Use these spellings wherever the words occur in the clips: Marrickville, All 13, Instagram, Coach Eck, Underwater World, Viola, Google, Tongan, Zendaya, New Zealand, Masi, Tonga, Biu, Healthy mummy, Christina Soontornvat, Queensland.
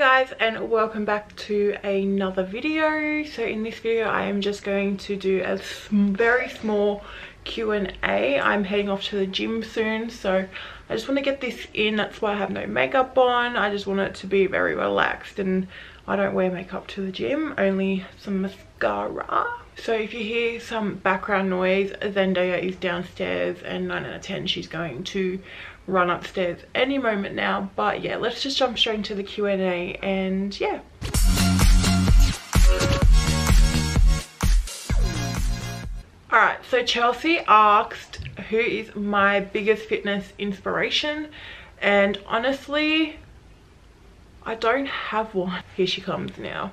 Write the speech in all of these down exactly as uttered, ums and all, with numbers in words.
Hey guys, and welcome back to another video. So in this video I am just going to do a very small Q and A. I'm heading off to the gym soon, so I just want to get this in. That's why I have no makeup on. I just want it to be very relaxed, and I don't wear makeup to the gym, only some mascara. So if you hear some background noise, Zendaya is downstairs and nine out of ten she's going to run upstairs any moment now. But yeah, let's just jump straight into the Q and A and yeah. Alright, so Chelsea asked, who is my biggest fitness inspiration? And honestly, I don't have one. Here she comes now.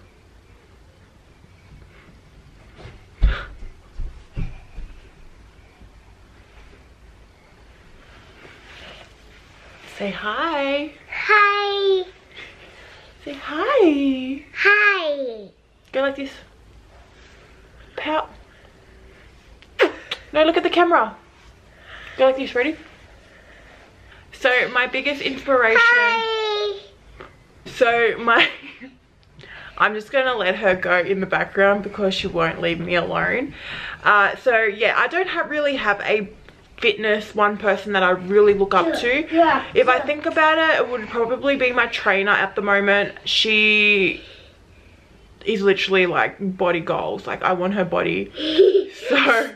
Say hi. Hi. Say hi. Hi. Go like this. Pout. No, look at the camera. Go like this. Ready? So my biggest inspiration. Hi. So my. I'm just going to let her go in the background because she won't leave me alone. Uh, so yeah, I don't have really have a fitness one person that I really look up to. Yeah. If I think about it, it would probably be my trainer at the moment. She is literally like body goals. Like I want her body. So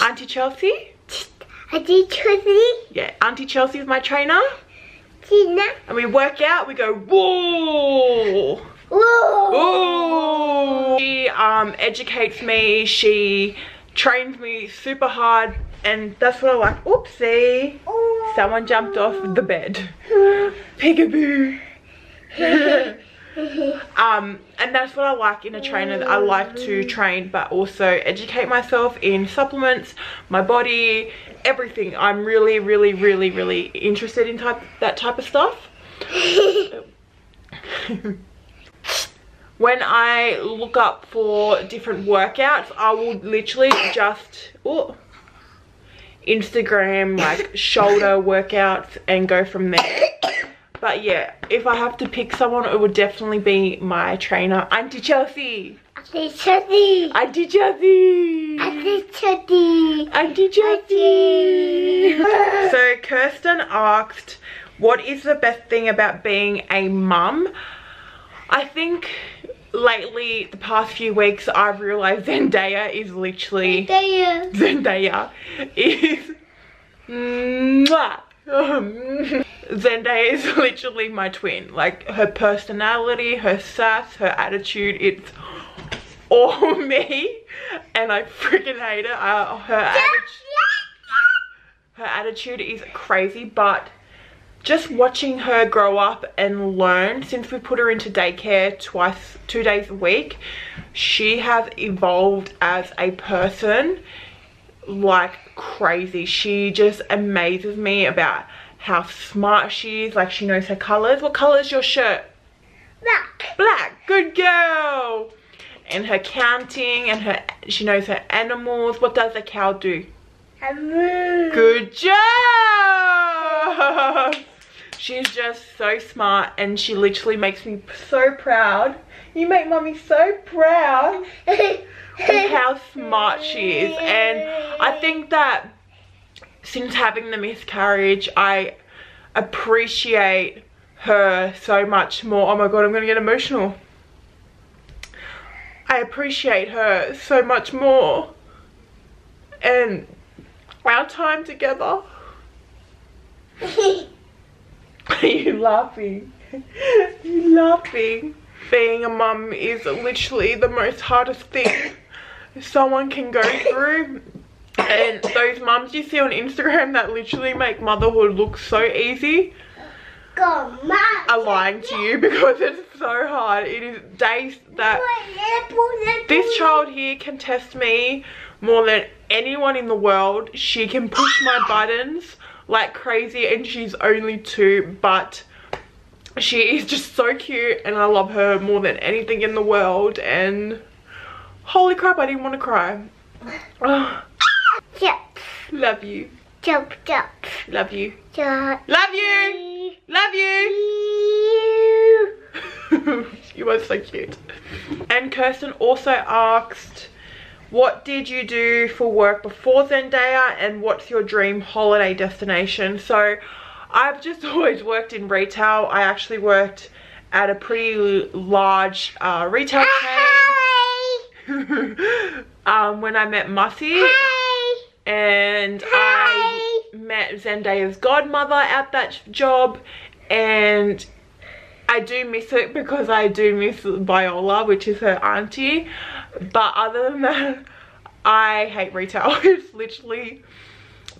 Auntie Chelsea? Auntie Chelsea? Yeah, Auntie Chelsea is my trainer. Tina. And we work out, we go whoa. Ooh. She um, educates me, she trains me super hard, and that's what I like. Oopsie. Ooh. Someone jumped off the bed. Peekaboo. um, and that's what I like in a trainer. I like to train but also educate myself in supplements, my body, everything. I'm really, really, really, really interested in type that type of stuff. When I look up for different workouts, I will literally just ooh, Instagram like shoulder workouts and go from there. But yeah, if I have to pick someone, it would definitely be my trainer, Auntie Chelsea. Auntie Chelsea. Auntie Chelsea. Auntie Chelsea. Auntie Chelsea. So Kirsten asked, what is the best thing about being a mum? I think lately, the past few weeks, I've realised Zendaya is literally... Zendaya. Zendaya is... Mwah. Zendaya is literally my twin. Like, her personality, her sass, her attitude, it's all me. And I freaking hate it. Uh, her, atti her attitude is crazy, but... just watching her grow up and learn since we put her into daycare twice two days a week, she has evolved as a person like crazy. She just amazes me about how smart she is. Like, she knows her colors. What color is your shirt? Black. Black. Good girl. And her counting, and her she knows her animals. What does a cow do? A moo. Good job. She's just so smart, and she literally makes me so proud. You make mommy so proud of how smart she is. And I think that since having the miscarriage, I appreciate her so much more. Oh my god, I'm going to get emotional. I appreciate her so much more. And our time together. Are you laughing? Are you laughing? Being a mum is literally the most hardest thing someone can go through. And those mums you see on Instagram that literally make motherhood look so easy are lying to you, because it's so hard. It is days that this child here can test me more than anyone in the world. She can push my buttons like crazy, and she's only two, but she is just so cute, and I love her more than anything in the world. And holy crap, I didn't want to cry. Oh. Yep. Love you. Jump, jump. Love you. Jump. Love you. Love you. You are so cute. And Kirsten also asked, what did you do for work before Zendaya and what's your dream holiday destination? So I've just always worked in retail. I actually worked at a pretty large uh, retail chain um, when I met Masi. Hi. And Hi. I met Zendaya's godmother at that job, and I do miss it because I do miss Viola, which is her auntie. But other than that, I hate retail. It's literally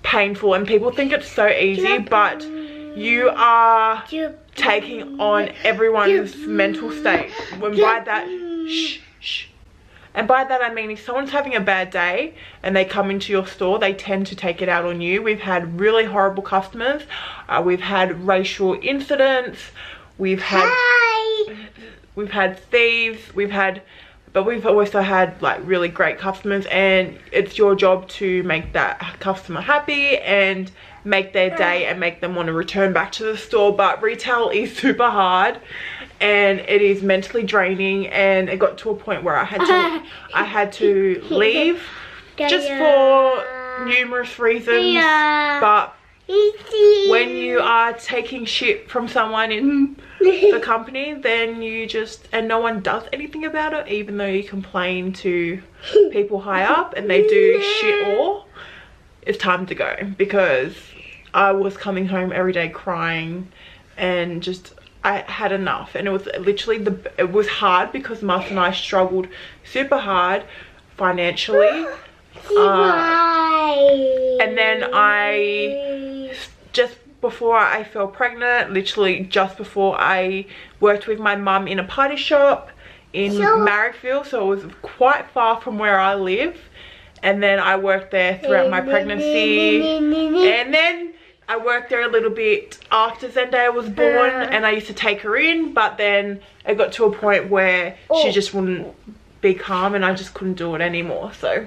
painful, and people think it's so easy, but you are taking on everyone's mental state. When by that, shh, shh. And by that I mean if someone's having a bad day and they come into your store, they tend to take it out on you. We've had really horrible customers. Uh, we've had racial incidents. We've had, Hi. we've had thieves. We've had, but we've also had like really great customers. And it's your job to make that customer happy and make their day and make them want to return back to the store. But retail is super hard. And it is mentally draining, and it got to a point where I had to I had to leave just for numerous reasons. But when you are taking shit from someone in the company, then you just, and no one does anything about it, even though you complain to people high up and they do shit all, it's time to go. Because I was coming home every day crying and just, I had enough. And it was literally the it was hard because Mars and I struggled super hard financially, uh, and then I just before I fell pregnant, literally just before, I worked with my mum in a party shop in Marrickville, so it was quite far from where I live. And then I worked there throughout my pregnancy, and then I worked there a little bit after Zendaya was born, and I used to take her in, but then it got to a point where oh. she just wouldn't be calm and I just couldn't do it anymore. So,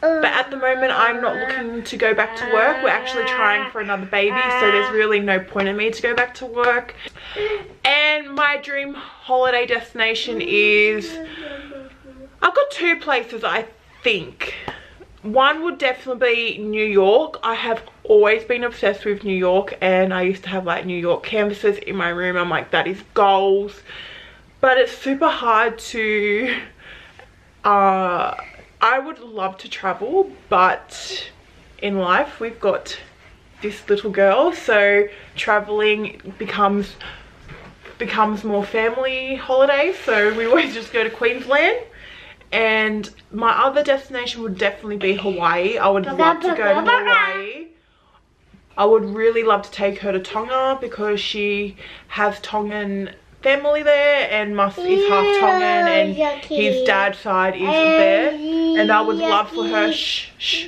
but at the moment I'm not looking to go back to work. We're actually trying for another baby, so there's really no point in me to go back to work. And my dream holiday destination is, I've got two places I think. One would definitely be New York. I have always been obsessed with New York, and I used to have like New York canvases in my room. I'm like, that is goals. But it's super hard to, uh, I would love to travel, but in life we've got this little girl, so traveling becomes, becomes more family holidays. So we always just go to Queensland. And my other destination would definitely be Hawaii. I would love to go to Hawaii. I would really love to take her to Tonga because she has Tongan family there, and Masi is half Tongan and yucky. His dad's side is there. And I would yucky. love for her, shh, shh,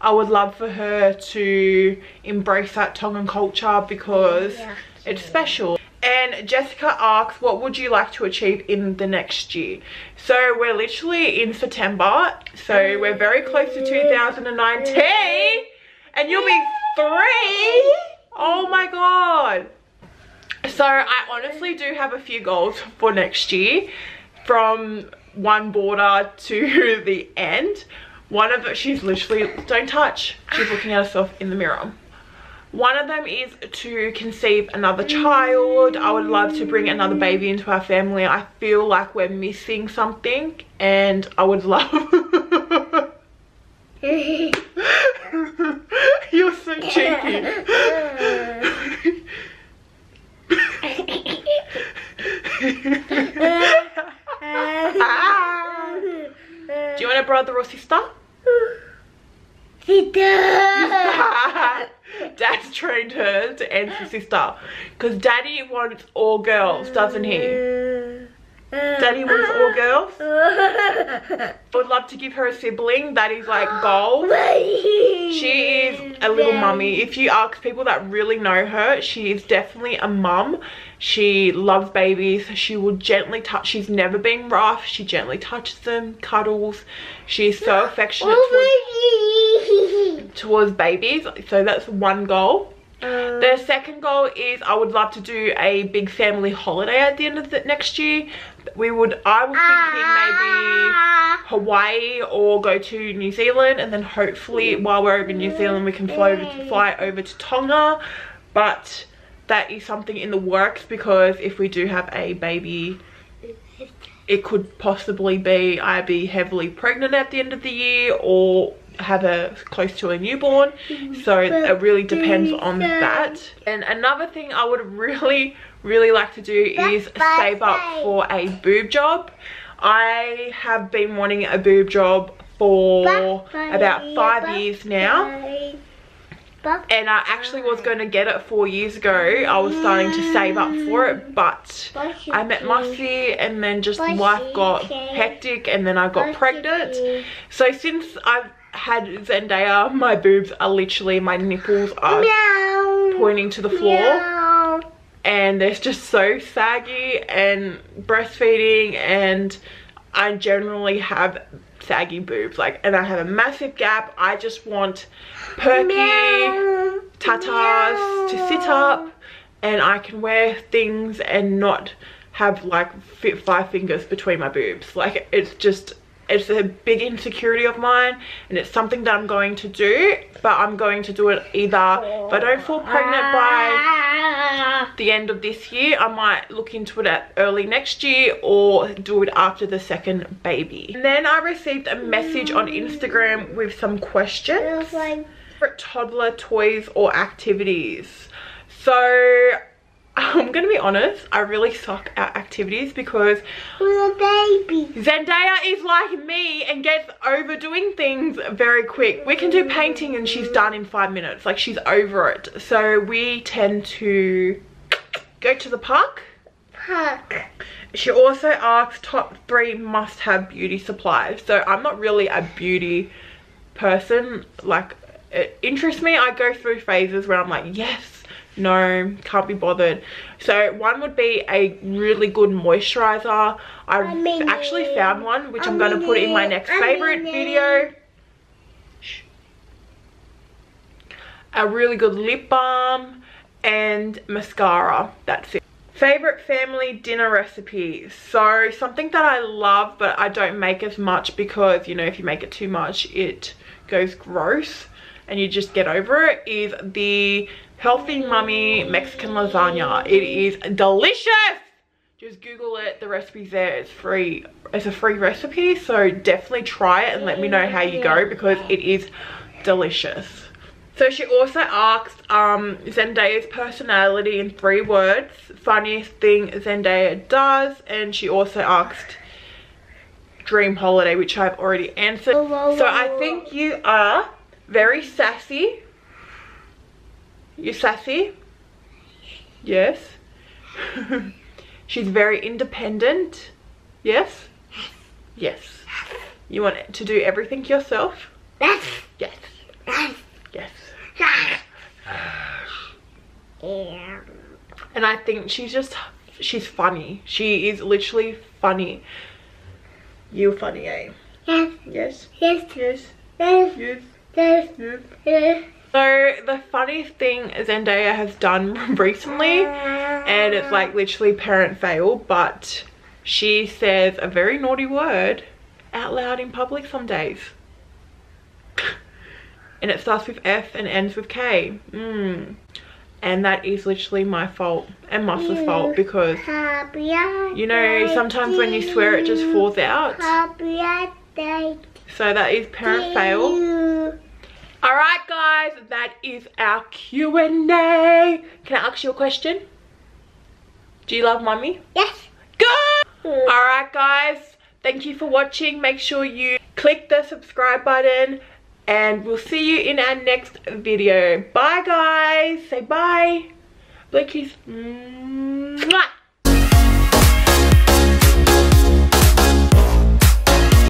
I would love for her to embrace that Tongan culture because yucky. it's special. And Jessica asks, what would you like to achieve in the next year? So we're literally in September, so we're very close to two thousand nineteen, and you'll be three. Oh my god. So I honestly do have a few goals for next year, from one border to the end. One of them, she's literally, don't touch, she's looking at herself in the mirror. One of them is to conceive another child. I would love to bring another baby into our family. I feel like we're missing something, and I would love... You're so cheeky. Ah. Do you want a brother or sister? Sister. Dad's trained her to answer sister, because daddy wants all girls, doesn't he? Daddy wants all girls. I would love to give her a sibling. That is like gold. She is a little mummy. If you ask people that really know her, she is definitely a mum. She loves babies. She will gently touch. She's never been rough. She gently touches them, cuddles. She is so affectionate towards, towards babies. So that's one goal. The second goal is I would love to do a big family holiday at the end of the next year. We would, I was thinking maybe Hawaii or go to New Zealand, and then hopefully while we're over in New Zealand we can fly over, fly over to Tonga. But that is something in the works, because if we do have a baby, it could possibly be I'd be heavily pregnant at the end of the year or have a close to a newborn. So it really depends on that. And another thing I would really really like to do is save up for a boob job. I have been wanting a boob job for about five years now, and I actually was going to get it four years ago. I was starting to save up for it, but I met Masi, and then just life got hectic, and then I got pregnant. So since I've had Zendaya, my boobs are literally, my nipples are meow, pointing to the floor, meow, and they're just so saggy, and breastfeeding, and I generally have saggy boobs, like, and I have a massive gap. I just want perky meow, tatas meow, to sit up, and I can wear things and not have like five fingers between my boobs. Like, it's just, it's a big insecurity of mine, and it's something that I'm going to do, but I'm going to do it either if I don't fall pregnant by the end of this year, I might look into it at early next year, or do it after the second baby. And then I received a message on Instagram with some questions. Favorite toddler toys or activities? So I'm gonna be honest, I really suck at activities because we're a baby. Zendaya is like me and gets overdoing things very quick. We can do painting and she's done in five minutes. Like, she's over it. So we tend to go to the park. Park. She also asks top three must-have beauty supplies. So I'm not really a beauty person. Like, it interests me. I go through phases where I'm like, yes, no, can't be bothered. So one would be a really good moisturizer. I I mean actually it. found one, which I I'm going to put it. in my next I favorite video. Shh. A really good lip balm and mascara. That's it. Favorite family dinner recipes. So something that I love, but I don't make as much because, you know, if you make it too much, it goes gross and you just get over it, is the Healthy Mummy Mexican Lasagna. It is delicious. Just Google it. The recipe's there. It's free. It's a free recipe. So definitely try it and let me know how you go, because it is delicious. So she also asks um, Zendaya's personality in three words. Funniest thing Zendaya does. And she also asked dream holiday, which I've already answered. So I think you are very sassy. You sassy? Yes. She's very independent. Yes? Yes. You want to do everything yourself? Yes. Yes. Yes. And I think she's just, she's funny. She is literally funny. You're funny, eh? Yes. Yes. Yes. Yes. Yes. Yes. Yes. Yes. Yes. So the funniest thing Zendaya has done recently, and it's like literally parent fail, but she says a very naughty word out loud in public some days. And it starts with F and ends with K. Mm. And that is literally my fault and Master's fault, because, you know, sometimes when you swear it just falls out. So that is parent fail. Alright guys, that is our Q and A. Can I ask you a question? Do you love mummy? Yes. Good! Mm. Alright guys, thank you for watching. Make sure you click the subscribe button, and we'll see you in our next video. Bye guys. Say bye. Blue kiss. Mwah.